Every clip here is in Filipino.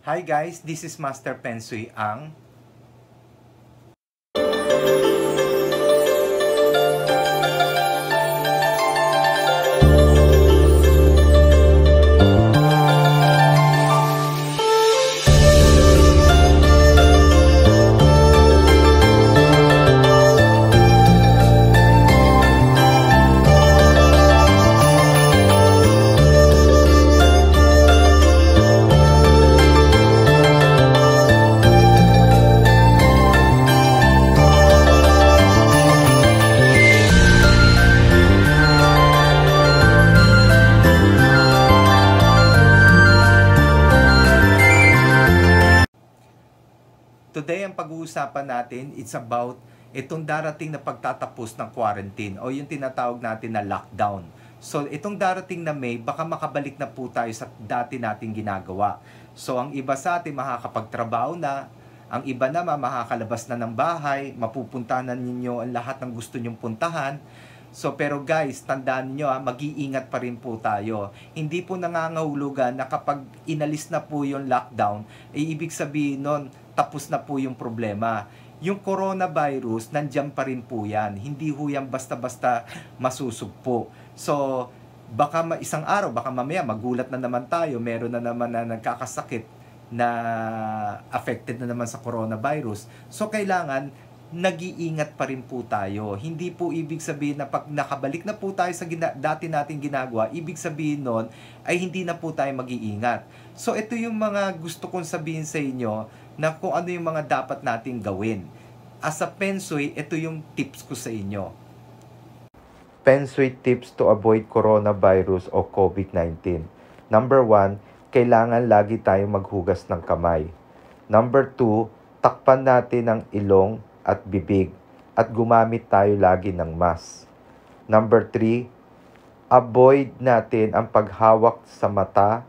Hi guys, this is Master Feng Shui Ang. Today, ang pag-uusapan natin, it's about itong darating na pagtatapos ng quarantine o yung tinatawag natin na lockdown. So, itong darating na May, baka makabalik na po tayo sa dati nating ginagawa. So, ang iba sa atin makakapagtrabaho na, ang iba naman makakalabas na ng bahay, mapupuntahan ninyo ang lahat ng gusto nyong puntahan. So, pero guys, tandaan nyo ha, mag-iingat pa rin po tayo. Hindi po nangangahulugan na kapag inalis na po yung lockdown, ay ibig sabihin nun, tapos na po yung problema. Yung coronavirus, nandiyan pa rin po yan. Hindi ho yan basta-basta masusugpo. So, baka isang araw, baka mamaya magulat na naman tayo. Meron na naman na nagkakasakit na affected na naman sa coronavirus. So, kailangan nag-iingat pa rin po tayo. Hindi po ibig sabihin na pag nakabalik na po tayo sa dati nating ginagawa, ibig sabihin nun ay hindi na po tayo mag-iingat. So, ito yung mga gusto kong sabihin sa inyo na kung ano yung mga dapat nating gawin. As a Feng Shui, ito yung tips ko sa inyo. Feng Shui tips to avoid coronavirus o COVID-19. Number 1, kailangan lagi tayong maghugas ng kamay. Number 2, takpan natin ang ilong at bibig at gumamit tayo lagi ng mask. Number 3, avoid natin ang paghawak sa mata,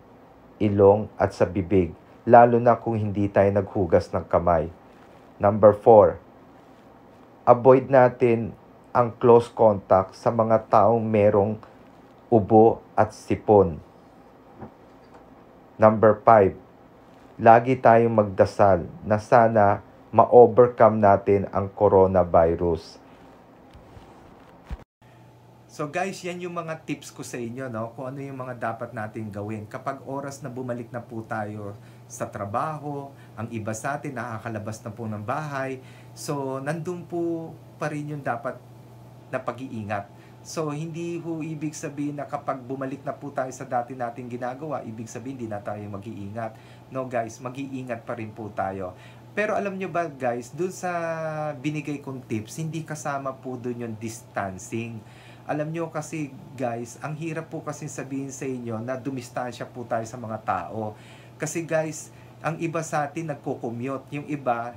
ilong at sa bibig, lalo na kung hindi tayo naghugas ng kamay. Number 4, avoid natin ang close contact sa mga taong merong ubo at sipon. Number 5, lagi tayong magdasal na sana ma-overcome natin ang coronavirus. So guys, yan yung mga tips ko sa inyo, no? Kung ano yung mga dapat natin gawin. Kapag oras na bumalik na po tayo sa trabaho, ang iba sa atin nakakalabas na po ng bahay. So, nandun po pa rin yung dapat na pag-iingat. So, hindi ho ibig sabihin na kapag bumalik na po tayo sa dati nating ginagawa, ibig sabihin hindi na tayo mag-iingat. No guys, mag-iingat pa rin po tayo. Pero alam nyo ba guys, dun sa binigay kong tips, hindi kasama po dun yung distancing. Alam nyo kasi guys, ang hirap po kasi sabihin sa inyo na dumistansya po tayo sa mga tao. Kasi guys, ang iba sa atin nagko-commute, yung iba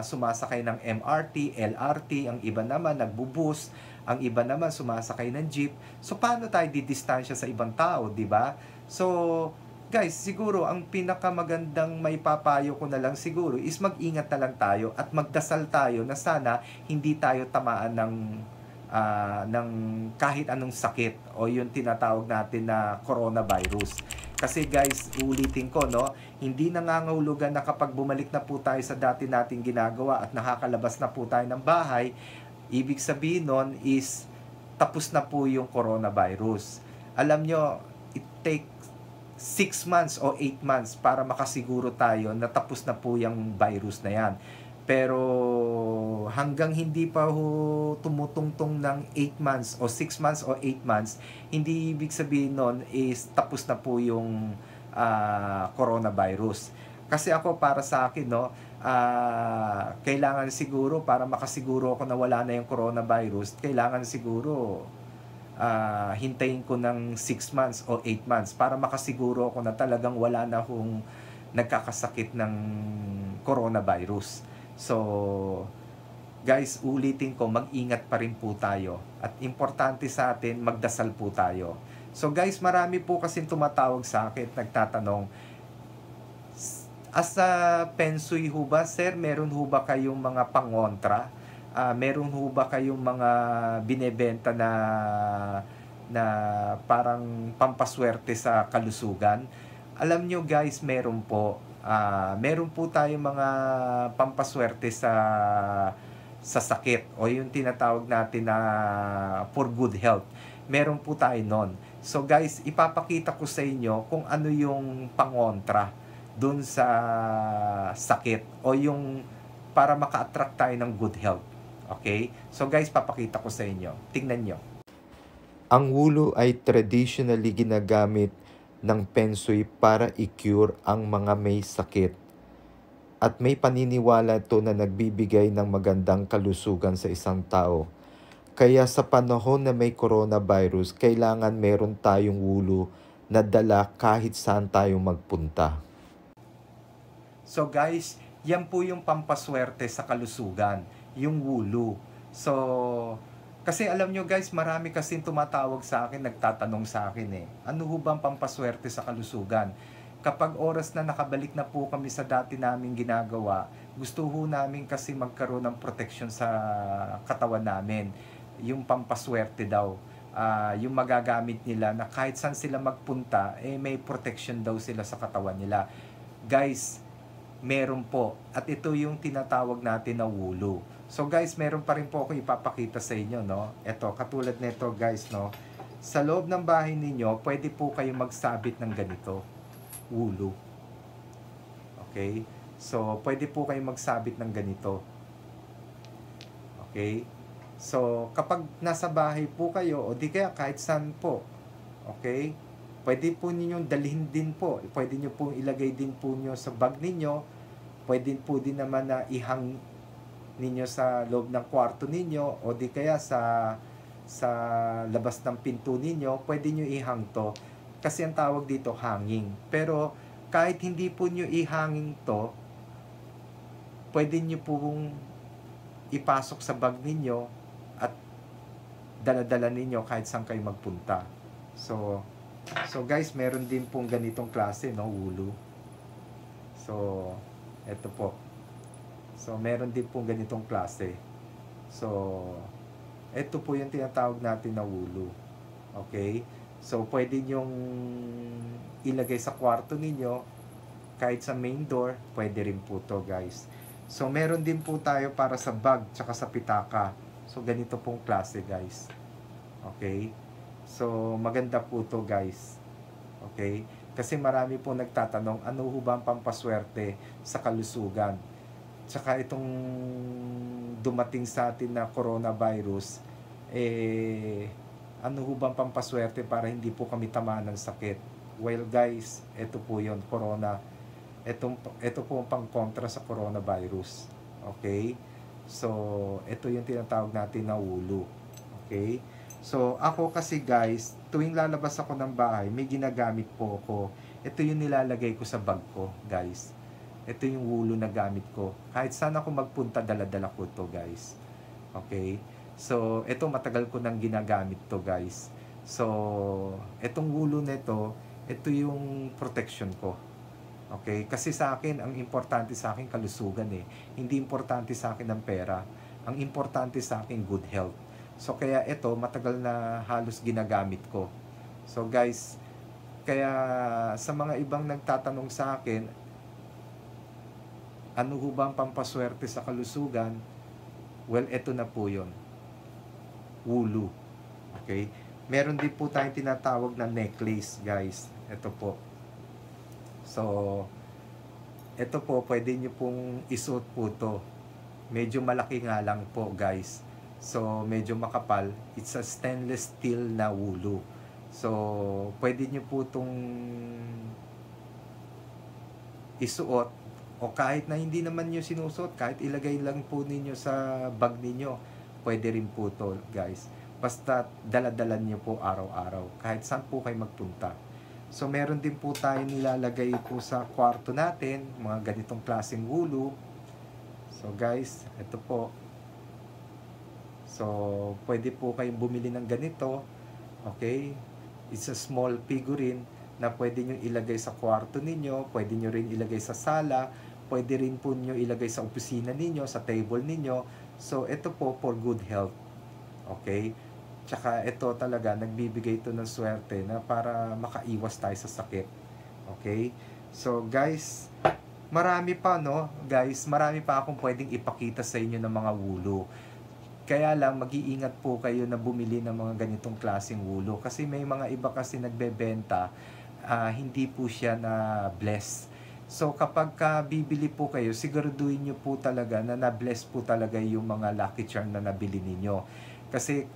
sumasakay ng MRT, LRT, ang iba naman nagbubus, ang iba naman sumasakay ng jeep. So paano tayo didistansya sa ibang tao, di ba? So guys, siguro ang pinakamagandang maipapayo ko na lang siguro is mag-ingat na lang tayo at magdasal tayo na sana hindi tayo tamaan ng kahit anong sakit o yung tinatawag natin na coronavirus. Kasi guys, uulitin ko, no, hindi nangangahulugan na kapag bumalik na po tayo sa dati nating ginagawa at nakakalabas na po tayo ng bahay, ibig sabihin nun is tapos na po yung coronavirus. Alam nyo, it takes 6 months o 8 months para makasiguro tayo na tapos na po yung virus na yan. Pero hanggang hindi pa ho tumutungtong ng 8 months o 6 months o 8 months, hindi ibig sabihin nun is tapos na po yung coronavirus. Kasi ako para sa akin, no, kailangan siguro para makasiguro ako na wala na yung coronavirus, kailangan siguro hintayin ko ng 6 months o 8 months para makasiguro ako na talagang wala na hong nagkakasakit ng coronavirus. So, guys, ulitin ko, mag-ingat pa rin po tayo. At importante sa atin, magdasal po tayo. So, guys, marami po kasing tumatawag sa akin, nagtatanong, as a Feng Shui ho ba, sir, meron ho ba kayong mga pangontra? Meron ho ba kayong mga binebenta na parang pampaswerte sa kalusugan? Alam nyo guys, meron po. meron po tayong mga pampaswerte sa sakit o yung tinatawag natin na for good health. Meron po tayo nun. So guys, ipapakita ko sa inyo kung ano yung pangontra dun sa sakit o yung para maka-attract tayo ng good health. Okay? So guys, papakita ko sa inyo. Tingnan nyo. Ang Wu Lou ay traditionally ginagamit ng Feng Shui para i-cure ang mga may sakit. At may paniniwala ito na nagbibigay ng magandang kalusugan sa isang tao. Kaya sa panahon na may coronavirus, kailangan meron tayong Wu Lou na dala kahit saan tayong magpunta. So guys, yan po yung pampaswerte sa kalusugan, yung Wu Lou. So, kasi alam nyo guys, marami kasing tumatawag sa akin, nagtatanong sa akin ano ho bang pampaswerte sa kalusugan? Kapag oras na nakabalik na po kami sa dati naming ginagawa, gusto ho namin kasi magkaroon ng protection sa katawan namin. Yung pampaswerte daw, yung magagamit nila na kahit saan sila magpunta, may protection daw sila sa katawan nila. Guys, meron po. At ito yung tinatawag natin na Wu Lou. So guys, meron pa rin po ako ipapakita sa inyo, no? Ito, katulad nito guys, no? Sa loob ng bahay ninyo, pwede po kayong magsabit ng ganito. Wu Lou. Okay? So, pwede po kayo magsabit ng ganito. Okay? So, kapag nasa bahay po kayo, o di kaya kahit saan po, okay? Pwede po ninyong dalhin din po. Pwede nyo po ilagay din po nyo sa bag ninyo. Pwede po din naman na ihang ninyo sa loob ng kwarto ninyo, o di kaya sa labas ng pinto ninyo, pwede nyo ihang to. Kasi ang tawag dito, hanging. Pero, kahit hindi po nyo ihanging to, pwede nyo pong ipasok sa bag ninyo at daladala ninyo kahit saan kayo magpunta. So guys, meron din pong ganitong klase, no, Wu Lou. So, eto po. So, meron din pong ganitong klase. So, eto po yung tinatawag natin na Wu Lou. Okay? So, pwede nyong ilagay sa kwarto ninyo, kahit sa main door, pwede rin po to guys. So, meron din po tayo para sa bag, tsaka sa pitaka. So, ganito pong klase guys. Okay? So, maganda po to guys. Okay? Kasi marami po nagtatanong, ano ho ba ang pampaswerte sa kalusugan? Tsaka itong dumating sa atin na coronavirus, ano ho bang pampaswerte para hindi po kami tamaan ng sakit? Well guys, ito po yun, corona. Ito po ang pangkontra sa coronavirus. Okay? So, ito yung tinatawag natin na Wu Lou. Okay? So, ako kasi guys, tuwing lalabas ako ng bahay, may ginagamit po ako. Ito yung nilalagay ko sa bag ko, guys. Ito yung Wu Lou na gamit ko. Kahit saan ako magpunta, dala-dala ko to guys. Okay? So, ito matagal ko nang ginagamit to guys. So, itong Wu Lou na ito yung protection ko. Okay? Kasi sa akin, ang importante sa akin, kalusugan Hindi importante sa akin ang pera. Ang importante sa akin, good health. So, kaya ito, matagal na halos ginagamit ko. So, guys, kaya sa mga ibang nagtatanong sa akin, ano ho ba ang pampaswerte sa kalusugan? Well, ito na po yun. Wu Lou. Okay? Meron din po tayong tinatawag na necklace, guys. Ito po. So, ito po, pwede nyo pong isuot po to. Medyo malaki nga lang po, guys. So, medyo makapal. It's a stainless steel na Wu Lou. So, pwede nyo po itong isuot. O kahit na hindi naman nyo sinusuot, kahit ilagay lang po ninyo sa bag ninyo. Pwede rin po to guys. Basta daladalan nyo po araw-araw. Kahit saan po kayo magpunta. So, meron din po tayo nilalagay po sa kwarto natin. Mga ganitong klaseng Wu Lou. So, guys, ito po. So, pwede po kayong bumili ng ganito. Okay? It's a small figurine na pwede nyo ilagay sa kwarto ninyo. Pwede nyo rin ilagay sa sala. Pwede rin po nyo ilagay sa opisina ninyo, sa table ninyo. So, ito po for good health. Okay? Tsaka, ito talaga, nagbibigay ito ng swerte na para makaiwas tayo sa sakit. Okay? So, guys, marami pa, no, guys, marami pa akong pwedeng ipakita sa inyo ng mga Wu Lou. Kaya lang, mag-iingat po kayo na bumili ng mga ganitong klaseng Wu Lou. Kasi may mga iba kasi nagbebenta, hindi po siya na blessed. So, kapag bibili po kayo, siguraduhin nyo po talaga na na-bless po talaga yung mga lucky charm na nabili ninyo. Kasi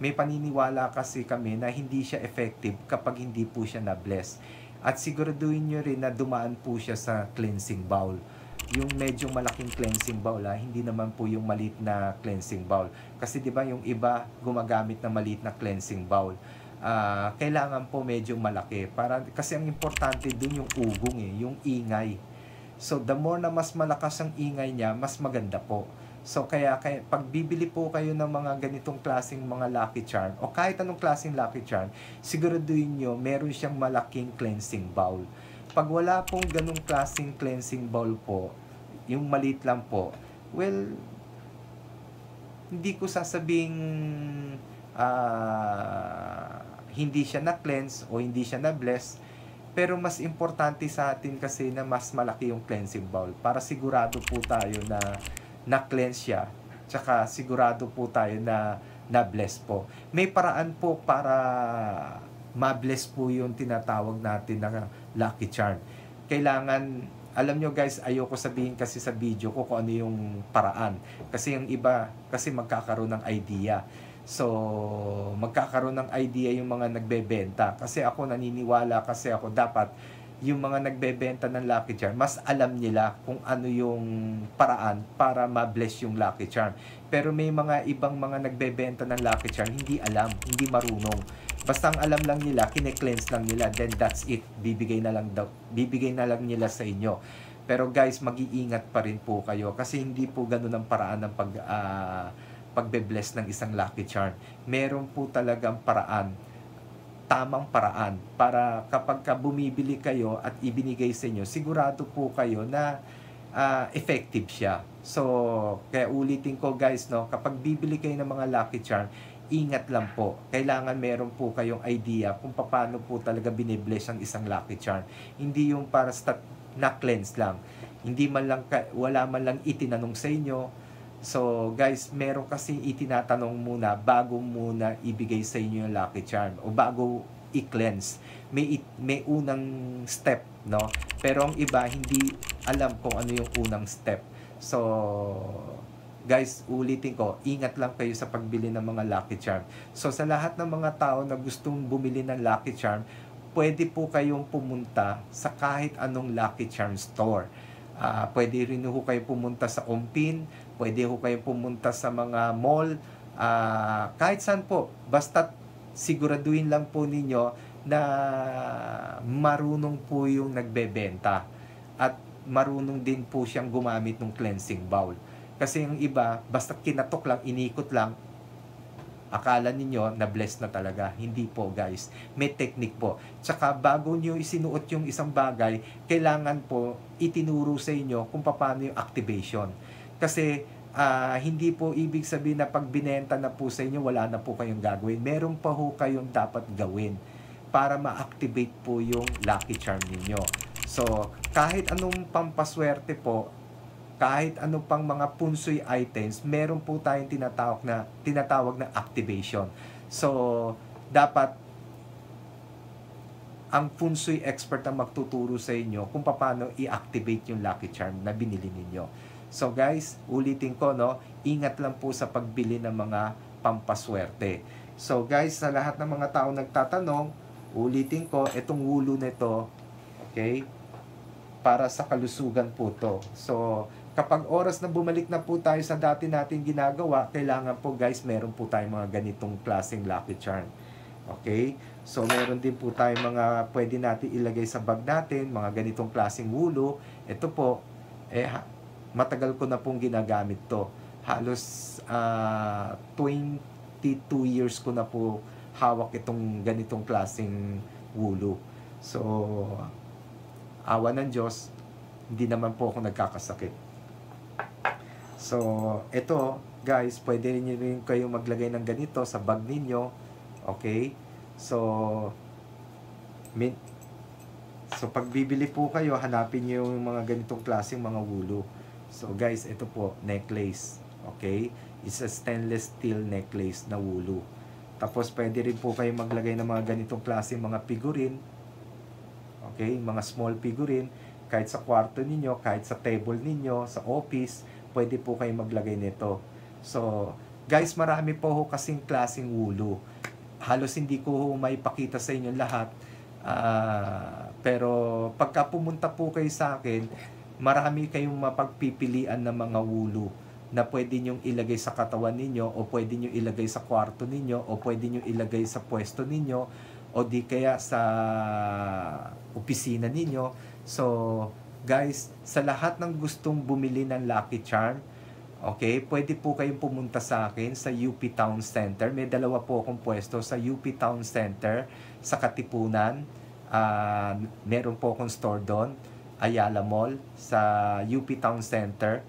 may paniniwala kasi kami na hindi siya effective kapag hindi po siya na-bless. At siguraduhin nyo rin na dumaan po siya sa cleansing bowl. Yung medyo malaking cleansing bowl, hindi naman po yung maliit na cleansing bowl. Kasi di ba yung iba gumagamit na maliit na cleansing bowl. Kailangan po medyo malaki para, kasi ang importante dun yung ugong, yung ingay. So the more na mas malakas ang ingay niya, mas maganda po. So kaya pag bibili po kayo ng mga ganitong klaseng mga lucky charm o kahit anong klaseng lucky charm, siguraduhin nyo meron siyang malaking cleansing bowl. Pag wala pong ganong klaseng cleansing bowl po, yung maliit lang po, well, hindi ko sasabing hindi siya na-cleanse o hindi siya na-bless, pero mas importante sa atin kasi na mas malaki yung cleansing bowl para sigurado po tayo na na-cleanse siya, tsaka sigurado po tayo na na-bless po. May paraan po para ma-bless po yung tinatawag natin na lucky charm. Kailangan, alam nyo guys, ayoko sabihin kasi sa video ko kung ano yung paraan. Kasi yung iba, kasi magkakaroon ng idea. So, magkakaroon ng idea yung mga nagbebenta. Kasi ako naniniwala, kasi ako dapat yung mga nagbebenta ng lucky charm, mas alam nila kung ano yung paraan para ma-bless yung lucky charm. Pero may mga ibang mga nagbebenta ng lucky charm, hindi alam, hindi marunong. Basta ang alam lang nila, kine-cleanse lang nila, then that's it. Bibigay na lang nila sa inyo. Pero guys, mag-iingat pa rin po kayo kasi hindi po ganun ang paraan ng pagbe-bless ng isang lucky charm. Meron po talagang paraan, tamang paraan, para kapag bumibili kayo at ibinigay sa inyo, sigurado po kayo na effective siya. So, kaya ulitin ko guys, no, kapag bibili kayo ng mga lucky charm, ingat lang po. Kailangan meron po kayong idea kung paano po talaga binibless ang isang lucky charm. Hindi yung para start na-cleanse lang. Hindi man lang, wala man lang itinanong sa inyo. So guys, meron kasi itinatanong muna bago muna ibigay sa inyo yung lucky charm o bago i-cleanse. May unang step, no? Pero ang iba, hindi alam kung ano yung unang step. So guys, ulitin ko, ingat lang kayo sa pagbili ng mga lucky charm. So, sa lahat ng mga tao na gustong bumili ng lucky charm, pwede po kayong pumunta sa kahit anong lucky charm store. Pwede rin ho kayo pumunta sa Ongpin, pwede ho kayo pumunta sa mga mall, kahit saan po. Basta siguraduhin lang po ninyo na marunong po yung nagbebenta at marunong din po siyang gumamit ng cleansing bowl. Kasi yung iba, basta kinatok lang, inikot lang, akala ninyo na-bless na talaga. Hindi po, guys. May technique po. Tsaka bago nyo isinuot yung isang bagay, kailangan po itinuro sa inyo kung paano yung activation. Kasi hindi po ibig sabihin na pag binenta na po sa inyo, wala na po kayong gagawin. Meron pa ho kayong dapat gawin para ma-activate po yung lucky charm ninyo. So, kahit anong pampaswerte po, kahit ano pang mga punsoy items, meron po tayong tinatawag na activation. So, dapat ang punsoy expert ang magtuturo sa inyo kung paano i-activate yung lucky charm na binili ninyo. So, guys, ulitin ko, no, ingat lang po sa pagbili ng mga pampaswerte. So, guys, sa lahat ng mga tao nagtatanong, ulitin ko, itong Wu Lou na ito, okay, para sa kalusugan po to. So, kapag oras na bumalik na po tayo sa dati natin ginagawa, kailangan po guys, meron po tayong mga ganitong klaseng lucky charm. Okay? So, meron din po tayong mga pwede natin ilagay sa bag natin, mga ganitong klaseng Wu Lou. Ito po, matagal ko na pong ginagamit to. Halos 22 years ko na po hawak itong ganitong klaseng Wu Lou. So, awa ng Diyos, hindi naman po ako nagkakasakit. So, ito, guys, pwede rin kayo maglagay ng ganito sa bag ninyo. Okay? So, So pag bibili po kayo, hanapin niyo yung mga ganitong klaseng mga Wu Lou. So guys, ito po, necklace. Okay? It's a stainless steel necklace na Wu Lou. Tapos pwede rin po kayo maglagay ng mga ganitong klaseng mga figurine. Okay? Mga small figurine. Kahit sa kwarto ninyo, kahit sa table ninyo, sa office, pwede po kayo maglagay nito. So, guys, marami po ho kasing klaseng Wu Lou. Halos hindi ko maipakita sa inyo lahat. Pero pagka pumunta po kayo sa akin, marami kayong mapagpipilian ng mga Wu Lou na pwede nyong ilagay sa katawan ninyo, o pwede nyong ilagay sa kwarto ninyo, o pwede nyong ilagay sa pwesto ninyo, o di kaya sa opisina ninyo. So, guys, sa lahat ng gustong bumili ng Lucky Charm, okay, pwede po kayong pumunta sa akin sa UP Town Center. May dalawa po akong pwesto sa UP Town Center, sa Katipunan. Meron po akong store doon, Ayala Mall, sa UP Town Center.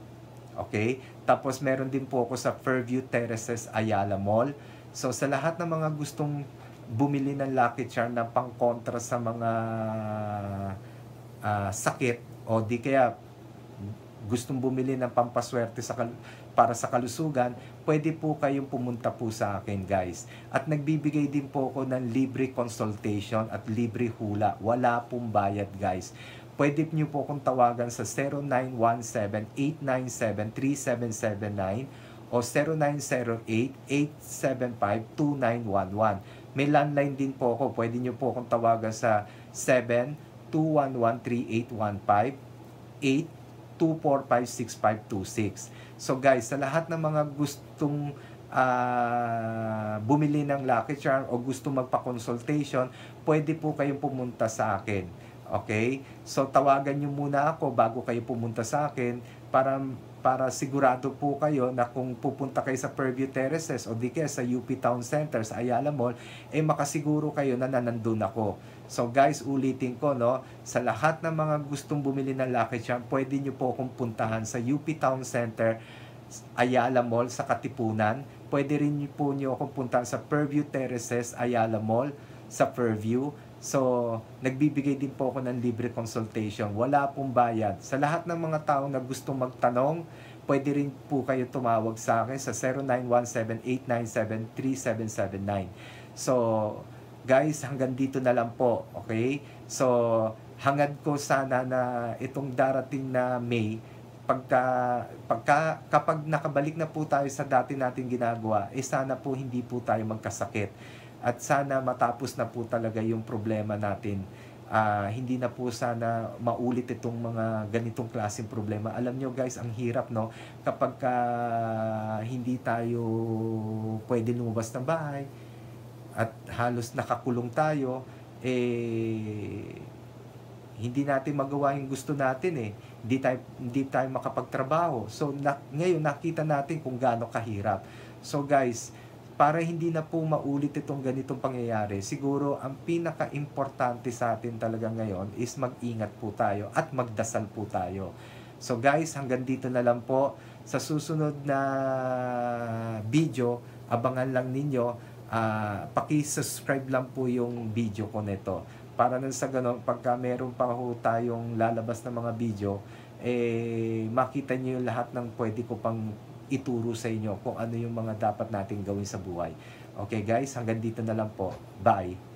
Okay, tapos meron din po ako sa Fairview Terraces, Ayala Mall. So, sa lahat ng mga gustong bumili ng Lucky Charm na pangkontra sa mga sakit, o di kaya gustong bumili ng pampaswerte para sa kalusugan, pwede po kayong pumunta po sa akin, guys. At nagbibigay din po ako ng libre consultation at libre hula. Wala pong bayad, guys. Pwede niyo po akong tawagan sa 0917-897-3779 o 0908-875-2911. May landline din po ako. Pwede niyo po akong tawagan sa 7-211-3815-8-245-6526. So guys, sa lahat ng mga gustong bumili ng Lucky Charm o gusto magpa-consultation, pwede po kayong pumunta sa akin. Okay? So tawagan nyo muna ako bago kayo pumunta sa akin para sigurado po kayo na kung pupunta kayo sa Fairview Terraces o di kaya sa UP Town Center, sa Ayala Mall, eh makasiguro kayo na nanandun ako. So guys, ulitin ko, no, sa lahat ng mga gustong bumili ng Lucky Charm, pwede nyo po akong puntahan sa UP Town Center, Ayala Mall, sa Katipunan. Pwede rin po nyo akong puntahan sa Fairview Terraces, Ayala Mall, sa Fairview. So, nagbibigay din po ako ng libre consultation. Wala pong bayad. Sa lahat ng mga tao na gustong magtanong, pwede rin po kayo tumawag sa akin sa 0917-897-3779. So, guys, hanggang dito na lang po. Okay? So, hangad ko sana na itong darating na May, kapag nakabalik na po tayo sa dati natin ginagawa, eh sana po hindi po tayo magkasakit. At sana matapos na po talaga yung problema natin. Hindi na po sana maulit itong mga ganitong klaseng problema. Alam nyo guys, ang hirap, no? Kapag hindi tayo pwede lumabas ng bahay at halos nakakulong tayo, eh, hindi natin magawa yung gusto natin eh. Hindi tayo makapagtrabaho. So ngayon nakita natin kung gaano kahirap. So guys, para hindi na po maulit itong ganitong pangyayari, siguro ang pinaka-importante sa atin talaga ngayon is mag-ingat po tayo at magdasal po tayo. So guys, hanggang dito na lang po. Sa susunod na video, abangan lang ninyo, paki-subscribe lang po yung video ko nito. Para nang sa ganun, pagka meron pa ho tayong lalabas na mga video, eh, makita nyo yung lahat ng pwede ko pang ituro sa inyo kung ano yung mga dapat natin gawin sa buhay. Okay guys, hanggang dito na lang po. Bye!